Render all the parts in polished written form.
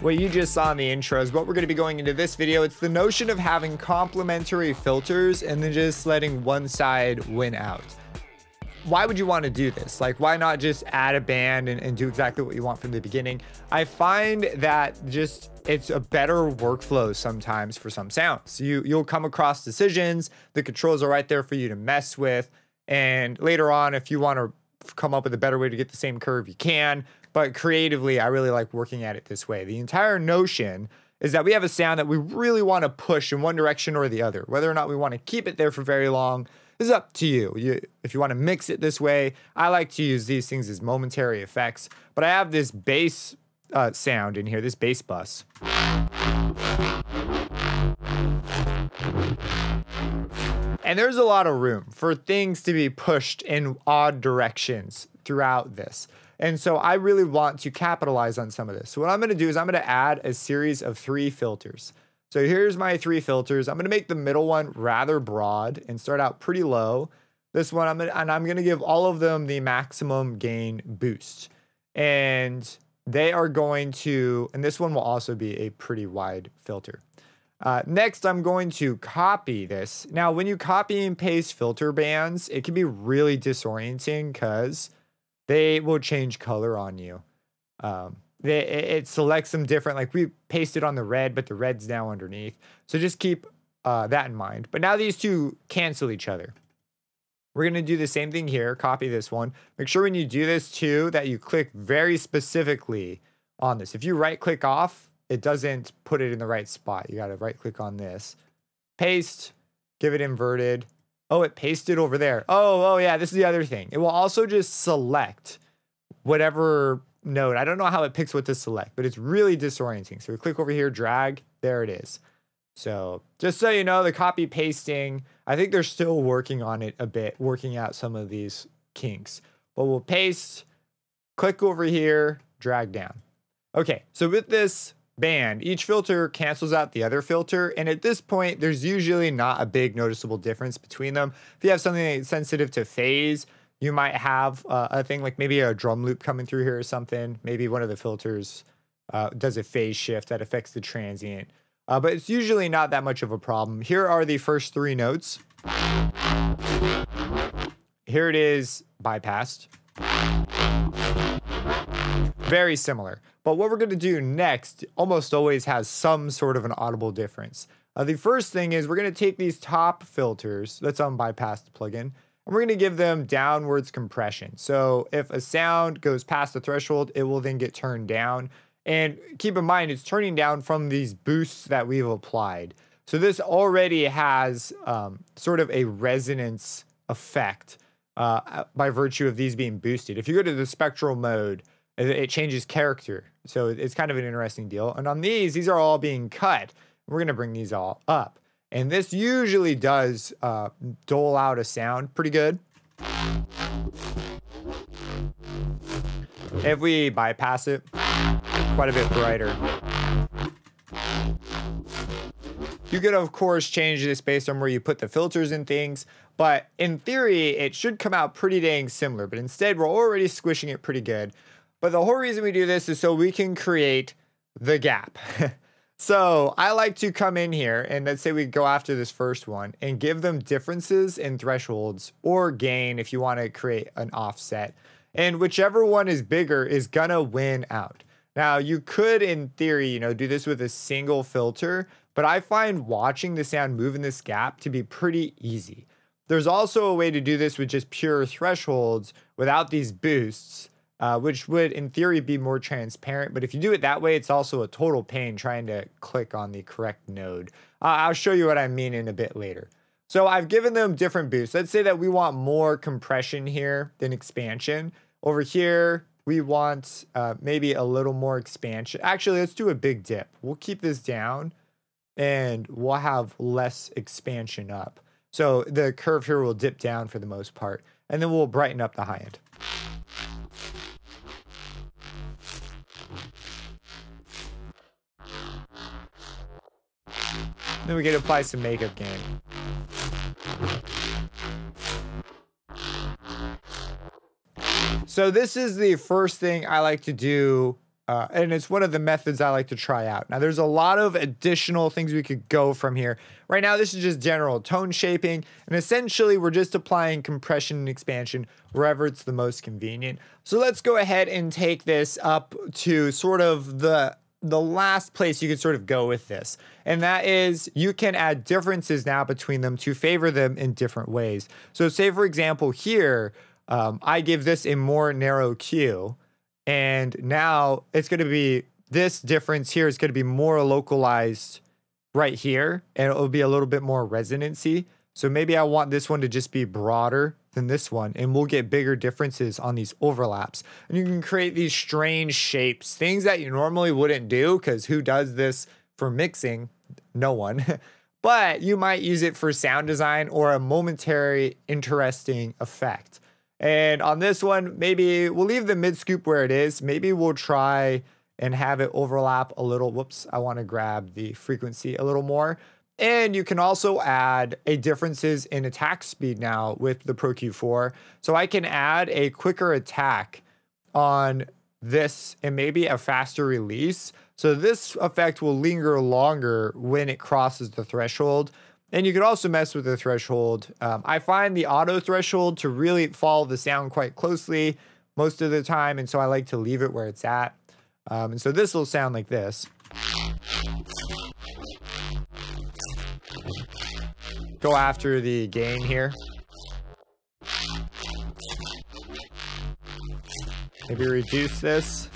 What you just saw in the intro is what we're going to be going into this video. It's the notion of having complementary filters and then just letting one side win out. Why would you want to do this? Like, why not just add a band and do exactly what you want from the beginning? I find that just it's a better workflow sometimes for some sounds. You'll come across decisions. The controls are right there for you to mess with. And later on, if you want to come up with a better way to get the same curve, you can. But creatively, I really like working at it this way. The entire notion is that we have a sound that we really want to push in one direction or the other. Whether or not we want to keep it there for very long is up to you. If you want to mix it this way, I like to use these things as momentary effects. But I have this bass sound in here, this bass bus. And there's a lot of room for things to be pushed in odd directions throughout this. And so I really want to capitalize on some of this. So what I'm gonna do is I'm gonna add a series of three filters. So here's my three filters. I'm gonna make the middle one rather broad and start out pretty low. This one, I'm gonna give all of them the maximum gain boost. And they are going to, and this one will also be a pretty wide filter. Next, I'm going to copy this. Now, when you copy and paste filter bands, it can be really disorienting because they will change color on you. It selects them different. Like we pasted on the red, but the red's now underneath. So just keep that in mind. But now these two cancel each other. We're gonna do the same thing here, copy this one. Make sure when you do this too, that you click very specifically on this. If you right click off, it doesn't put it in the right spot. You gotta right click on this. Paste, give it inverted. Oh, it pasted over there. Oh yeah, this is the other thing. It will also just select whatever node. I don't know how it picks what to select, but it's really disorienting. So we click over here, drag, there it is. So just so you know, the copy pasting, I think they're still working on it a bit, working out some of these kinks. But we'll paste, click over here, drag down. Okay, so with this band, each filter cancels out the other filter, and at this point there's usually not a big noticeable difference between them. If you have something that's sensitive to phase, you might have a thing like maybe a drum loop coming through here or something. Maybe one of the filters does a phase shift that affects the transient, but it's usually not that much of a problem. Here are the first three notes. Here it is bypassed. Very similar. But what we're going to do next almost always has some sort of an audible difference. The first thing is we're going to take these top filters, that's on bypassed plugin, and we're going to give them downwards compression. So if a sound goes past the threshold, it will then get turned down. And keep in mind, it's turning down from these boosts that we've applied. So this already has sort of a resonance effect by virtue of these being boosted. If you go to the spectral mode, it changes character. So it's kind of an interesting deal. And on these are all being cut. We're going to bring these all up. And this usually does dole out a sound pretty good. If we bypass it, quite a bit brighter. You could, of course, change this based on where you put the filters and things. But in theory, it should come out pretty dang similar. But instead, we're already squishing it pretty good. But the whole reason we do this is so we can create the gap. So I like to come in here and let's say we go after this first one and give them differences in thresholds or gain if you want to create an offset. And whichever one is bigger is gonna win out. Now you could in theory, you know, do this with a single filter, but I find watching the sound move in this gap to be pretty easy. There's also a way to do this with just pure thresholds without these boosts. Which would, in theory, be more transparent. But if you do it that way, it's also a total pain trying to click on the correct node. I'll show you what I mean in a bit later. So I've given them different boosts. Let's say that we want more compression here than expansion. Over here, we want maybe a little more expansion. Actually, let's do a big dip. We'll keep this down and we'll have less expansion up. So the curve here will dip down for the most part. And then we'll brighten up the high end. Then we can apply some makeup gain. So this is the first thing I like to do And it's one of the methods I like to try out. Now, there's a lot of additional things we could go from here. Right now, this is just general tone shaping, and essentially we're just applying compression and expansion wherever it's the most convenient. So let's go ahead and take this up to sort of the last place you could sort of go with this. And that is you can add differences now between them to favor them in different ways. So say, for example, here, I give this a more narrow Q. And now it's going to be this difference here is going to be more localized right here, and it'll be a little bit more resonancy. So maybe I want this one to just be broader than this one, and we'll get bigger differences on these overlaps. And you can create these strange shapes, things that you normally wouldn't do, because who does this for mixing? No one. But you might use it for sound design or a momentary interesting effect. And on this one, maybe we'll leave the mid scoop where it is. Maybe we'll try and have it overlap a little. Whoops, I want to grab the frequency a little more. And you can also add a differences in attack speed now with the Pro-Q 4. So I can add a quicker attack on this and maybe a faster release. So this effect will linger longer when it crosses the threshold. And you could also mess with the threshold. I find the auto threshold to really follow the sound quite closely most of the time, and so I like to leave it where it's at. And so this will sound like this. Go after the gain here. Maybe reduce this.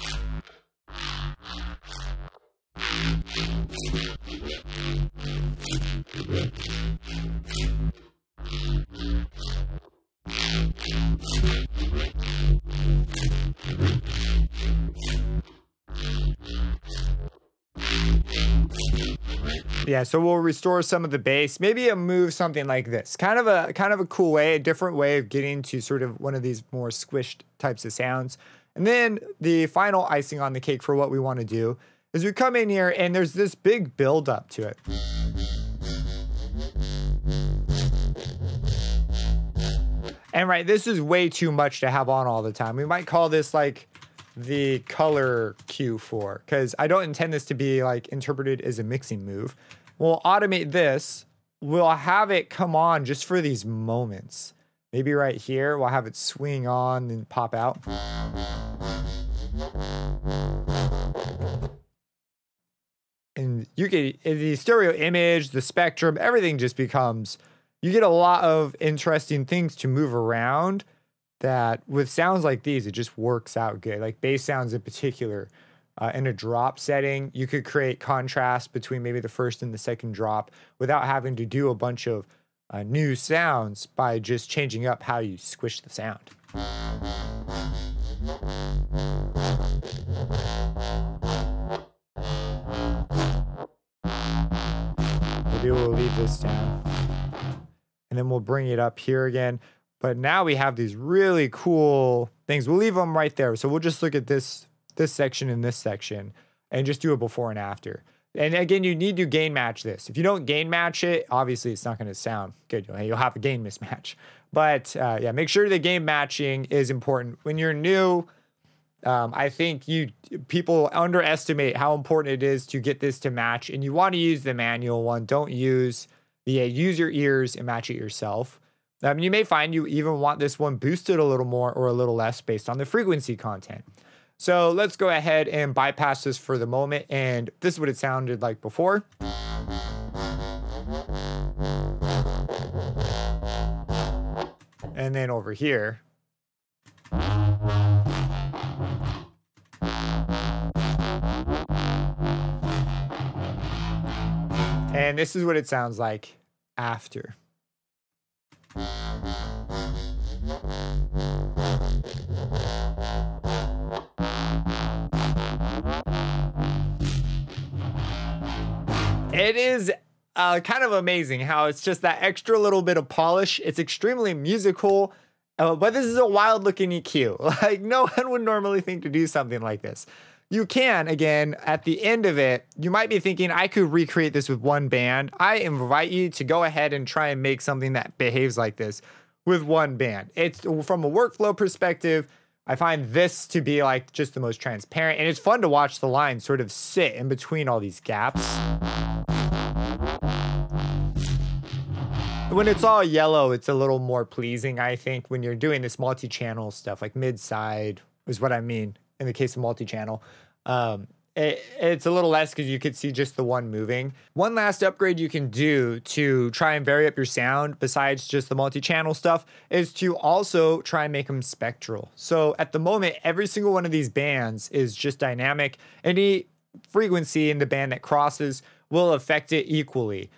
Yeah, so we'll restore some of the bass. Maybe a move something like this. Kind of a cool way, a different way of getting to sort of one of these more squished types of sounds. And then the final icing on the cake for what we want to do is we come in here and there's this big build up to it. And right, this is way too much to have on all the time. We might call this like the color Q4, because I don't intend this to be like interpreted as a mixing move. We'll automate this. We'll have it come on just for these moments. Maybe right here, we'll have it swing on and pop out. And you get the stereo image, the spectrum, everything just becomes... You get a lot of interesting things to move around that with sounds like these, it just works out good. Like bass sounds in particular, in a drop setting, you could create contrast between maybe the first and the second drop without having to do a bunch of new sounds by just changing up how you squish the sound. Maybe we'll leave this down. And then we'll bring it up here again. But now we have these really cool things. We'll leave them right there. So we'll just look at this section and this section and just do a before and after. And again, you need to gain match this. If you don't gain match it, obviously it's not going to sound good. You'll have a gain mismatch. But yeah, make sure the gain matching is important. When you're new, I think people underestimate how important it is to get this to match. And you want to use the manual one. Don't use... Yeah, use your ears and match it yourself. You may find you even want this one boosted a little more or a little less based on the frequency content. So let's go ahead and bypass this for the moment. And this is what it sounded like before. And then over here. And this is what it sounds like after. It is kind of amazing how it's just that extra little bit of polish. It's extremely musical, but this is a wild looking EQ. Like no one would normally think to do something like this. You can, again, at the end of it, you might be thinking, I could recreate this with one band. I invite you to go ahead and try and make something that behaves like this with one band. It's from a workflow perspective, I find this to be like just the most transparent, and it's fun to watch the line sort of sit in between all these gaps. When it's all yellow, it's a little more pleasing, I think, when you're doing this multi-channel stuff, like mid-side is what I mean in the case of multi-channel. It's a little less because you could see just the one moving. One last upgrade you can do to try and vary up your sound besides just the multi-channel stuff is to also try and make them spectral. So at the moment, every single one of these bands is just dynamic. Any frequency in the band that crosses will affect it equally.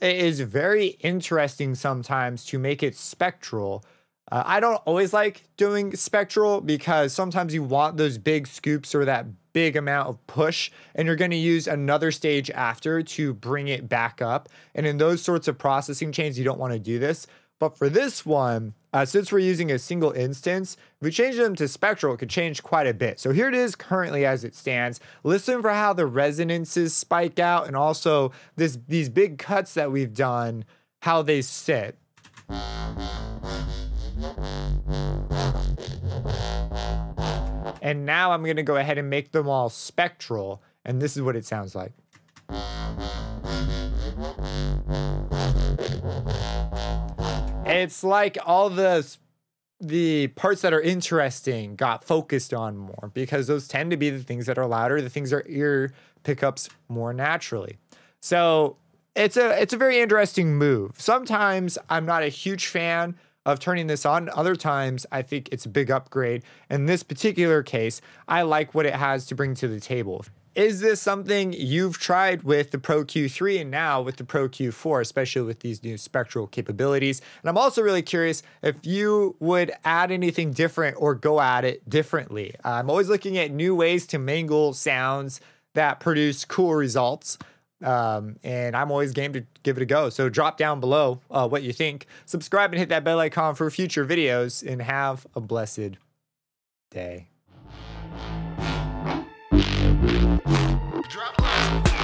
It is very interesting sometimes to make it spectral. I don't always like doing spectral because sometimes you want those big scoops or that big amount of push, and you're going to use another stage after to bring it back up. And in those sorts of processing chains, you don't want to do this. But for this one, since we're using a single instance, if we change them to spectral, it could change quite a bit. So here it is currently as it stands. Listen for how the resonances spike out, and also these big cuts that we've done, how they sit. And now I'm going to go ahead and make them all spectral, and this is what it sounds like. It's like all the parts that are interesting got focused on more, because those tend to be the things that are louder, the things that are ear pickups more naturally. So it's a very interesting move. Sometimes I'm not a huge fan of turning this on. Other times I think it's a big upgrade. In this particular case, I like what it has to bring to the table. Is this something you've tried with the Pro-Q 3 and now with the Pro-Q 4, especially with these new spectral capabilities? And I'm also really curious if you would add anything different or go at it differently. I'm always looking at new ways to mingle sounds that produce cool results. And I'm always game to give it a go. So drop down below what you think. Subscribe and hit that bell icon for future videos, and have a blessed day. Drop